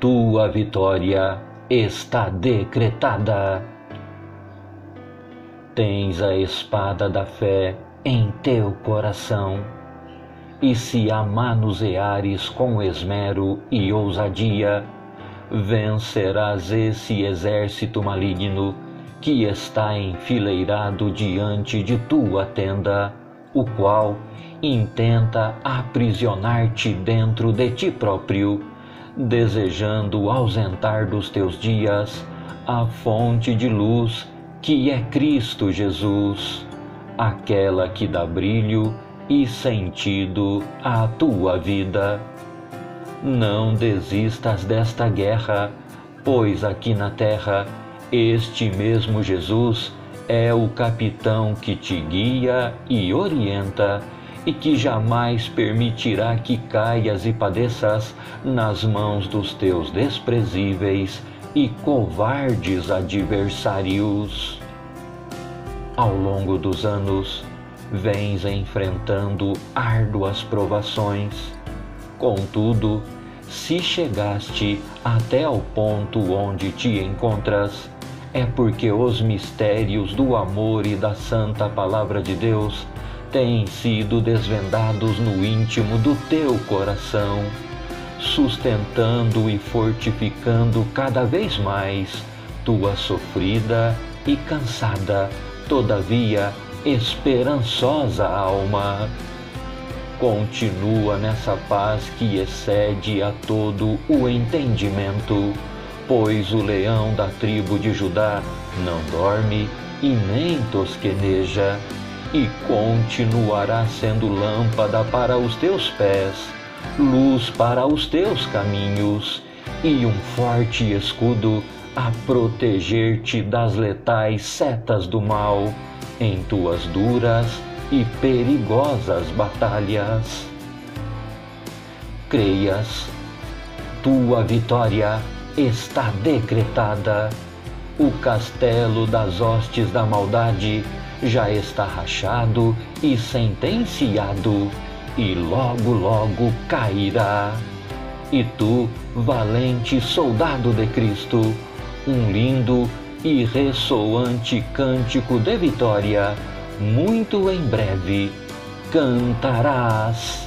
tua vitória está decretada. Tens a espada da fé em teu coração, e se a manuseares com esmero e ousadia, vencerás esse exército maligno que está enfileirado diante de tua tenda, o qual intenta aprisionar-te dentro de ti próprio, desejando ausentar dos teus dias a fonte de luz que é Cristo Jesus, aquela que dá brilho e sentido à tua vida. Não desistas desta guerra, pois aqui na terra este mesmo Jesus é o capitão que te guia e orienta e que jamais permitirá que caias e padeças nas mãos dos teus desprezíveis e covardes adversários. Ao longo dos anos, vens enfrentando árduas provações. Contudo, se chegaste até o ponto onde te encontras, é porque os mistérios do amor e da santa palavra de Deus têm sido desvendados no íntimo do teu coração, sustentando e fortificando cada vez mais tua sofrida e cansada, todavia esperançosa alma. Continua nessa paz que excede a todo o entendimento, pois o leão da tribo de Judá não dorme e nem tosqueneja, e continuará sendo lâmpada para os teus pés, luz para os teus caminhos e um forte escudo a proteger-te das letais setas do mal em tuas duras e perigosas batalhas. Creias, tua vitória está decretada. O castelo das hostes da maldade já está rachado e sentenciado, e logo, logo cairá. E tu, valente soldado de Cristo, um lindo e ressoante cântico de vitória, muito em breve cantarás.